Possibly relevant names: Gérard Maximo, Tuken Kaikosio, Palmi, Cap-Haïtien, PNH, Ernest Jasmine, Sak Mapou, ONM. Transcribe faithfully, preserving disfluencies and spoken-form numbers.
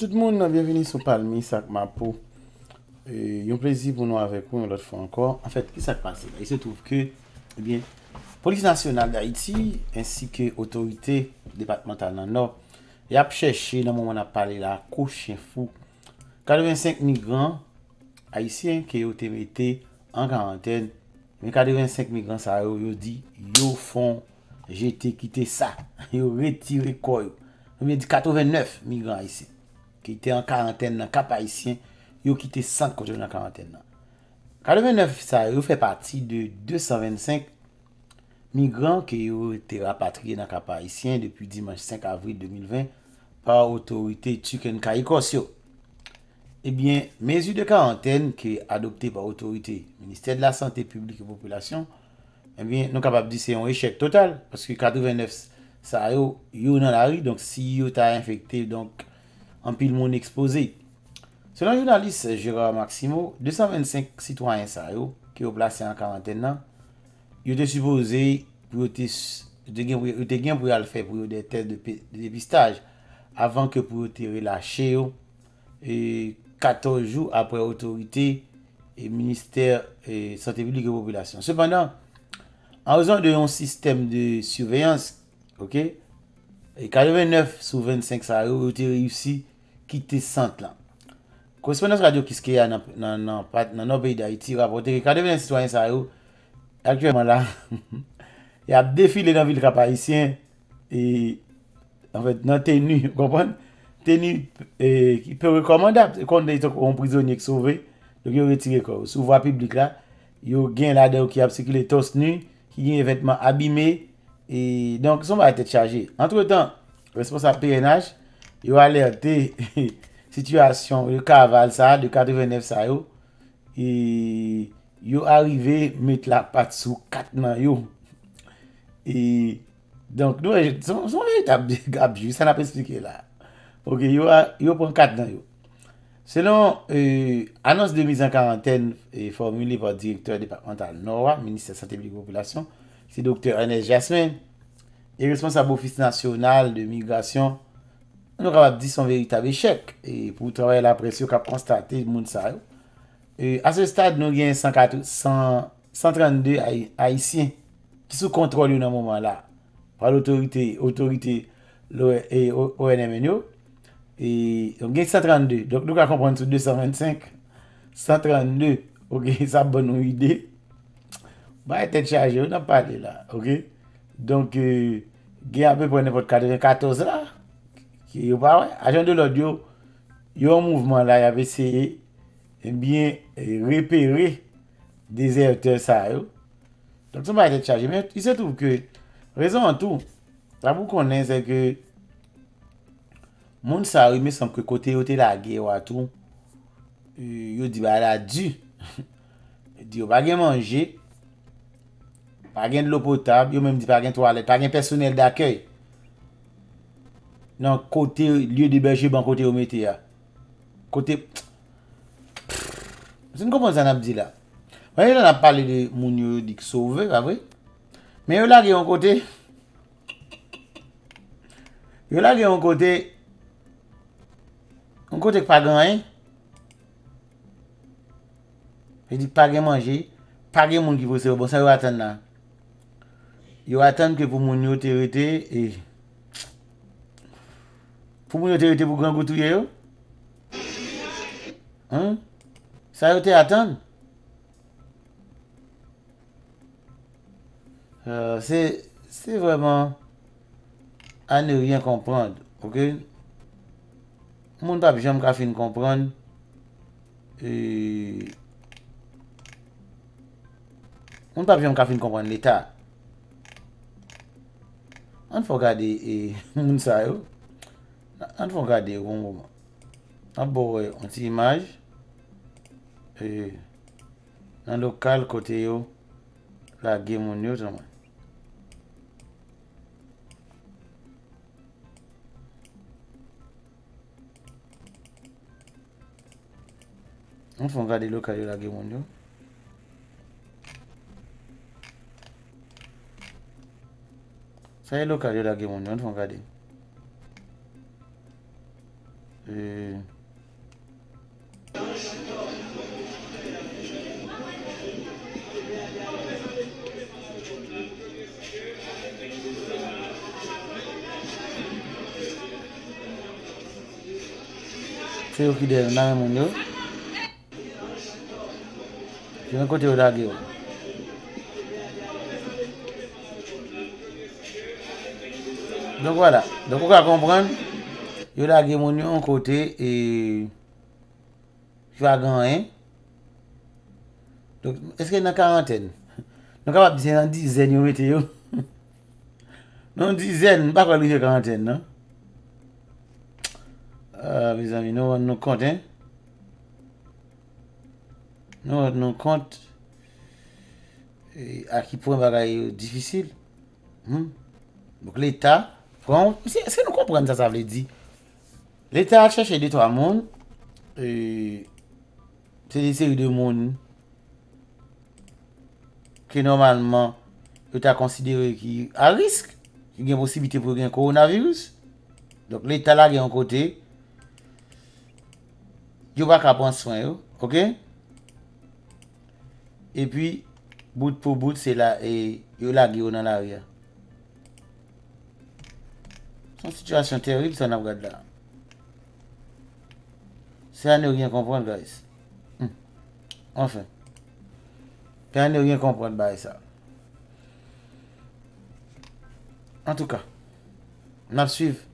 tout le monde, bienvenue sur Palmi, Sak Mapou. Et un plaisir pour nous avec vous, l'autre fois encore. En fait, qu'est-ce qui s'est passé? Il se trouve que, eh bien, police nationale d'Haïti, ainsi que autorité départementale dans le Nord, y a cherché, dans le moment où on a parlé là, cochon fou, quatre-vingt-cinq migrants haïtiens qui ont été mis en quarantaine. Mais quatre-vingt-cinq migrants, ça, ils ont dit, ils font, j'ai été quitté ça, ils ont retiré quoi. Il y a quatre-vingt-neuf migrants haïtiens qui étaient en quarantaine dans le Cap-Haïtien, ils ont quitté cinq côtés dans la quarantaine. quatre-vingt-neuf, ça fait partie de deux cent vingt-cinq migrants qui ont été rapatriés dans le Cap-Haïtien depuis dimanche cinq avril deux mille vingt par l'autorité Tuken Kaikosio. Eh bien, mesure de quarantaine qui est adoptée par l'autorité ministère de la Santé publique et population, eh bien, nous sommes capables de dire que c'est un échec total parce que quatre-vingt-neuf, ça yo yo dans la rue, donc si yo t'a infecté, donc en pile monde exposé. Selon le journaliste Gérard Maximo, deux cent vingt-cinq citoyens ça yo qui ont placé en quarantaine, ils étaient supposés pour te te gain pour aller faire pour des tests de dépistage avant que pour te relâcher et quatorze jours après autorité et ministère et santé publique et population. Cependant, en raison de un système de surveillance, ok, et quatre-vingt-neuf sur vingt-cinq ça a été réussi quitter centre là. Correspondance radio qui est dans dans dans nos pays d'Haïti rapporte que quatre-vingt-neuf citoyens ça actuellement là il a défilé dans ville Cap-Haïtien et en fait dans tenue, comprendre tenue et qui peut recommandable quand on prisonnier qui sauvé donc il retiré corps sur voie publique là, il y a gain là-dedans qui a circulé torse nu, qui a vêtements abîmés. Et donc, son va être chargé. Entre-temps, le responsable P N H, il a alerté situation de cavale ça, de quatre-vingt-neuf ça. Et il est arrivé à mettre la patte sous quatre nan. Et donc, nous, son véritable gabegie, ça n'a pas expliqué là. Ok, il prend quatre nan. Selon l'annonce de mise en quarantaine formulée par le directeur départemental Nord, ministère de la Santé publique et Population, c'est docteur Ernest Jasmine, et responsable office national de migration. Nous avons dit son véritable échec et pour travailler la pression qu'a constaté le monde ça. Et à ce stade, nous avons cent trente-deux Haïtiens qui sont sous contrôle dans ce moment-là par l'autorité autorité O N M N O. Et nous avons cent trente-deux. Donc nous avons compris sur deux cent vingt-cinq. cent trente-deux. Ok, ça bonne idée. Bah, tête chargée, on n'a pas de là, ok? Donc, il y a à peu près n'importe quatre-vingt-quatorze là, qui n'est pas vrai. Agent de l'audio, il y a un mouvement là, il avait essayé, eh bien, repérer des acteurs ça, yo. Donc, ça va être chargé. Mais il se trouve que, raison en tout, ça vous connaît, c'est que, moun sa yo, mais sans que côté yo te la guerre ou à tout, yo dit, bah, la dû, dit, yo pas manger. Pas de l'eau potable, yo même dit pas de toilette, pas de personnel d'accueil. Non, côté lieu d'hébergement, côté au métier. Côté. Je ne comprends pas ça, dit là. Vous voyez, on a parlé de moun qui sauvé, pas vrai? Mais yo là, yon côté. Yo là, yon côté. Un côté pas grand. Je dis pas de manger, pas de moun qui vous sauve. Bon, ça, vous attendez là. Yo attend que pour mon autorité et pour mon autorité pour grand goutouye yo. Hein? Ça yo te attend. Euh, c'est c'est vraiment à ne rien comprendre, OK? Mon pas jamais ka fin comprendre et on pas jamais ka fin comprendre l'état. On faut regarder moun sa yo. On faut regarder au moment. On boit une petite image. Et dans le local côté yo, la guerre moun yo. On faut regarder le local yo, la guerre moun yo. Ça y est, l'occasion de la guerre mondiale, on va regarder. Et... c'est au qui de la même chose. Je vais côté de la gueule. Donc voilà, donc on va comprendre, il y a des gens qui ont un côté et je vais gagner. Donc est-ce qu'il y a une quarantaine? Donc on va dire une dizaine, vous mettez. Non, une dizaine, pas qu'on ait une quarantaine, non? Ah, mes amis, nous nous compte, hein? Nous nous compte et à qui point bagaille difficile. Hmm? Donc l'État... Est-ce que nous comprenons ça, ça veut dire? L'État a cherché des trois mondes. C'est des séries de mondes que normalement, l'État considéré qui à risque, qui a une possibilité pour un coronavirus. Donc l'État là, il y a un côté. Il n'y a pas qu'à prendre soin. Ok? Et puis, bout pour bout, c'est là, et il y a dans l'arrière. C'est une situation terrible, ça, on a regardé là. C'est à ne rien comprendre, guys. Hmm. Enfin. C'est à ne rien comprendre, bah, ça. En tout cas, on a suivi.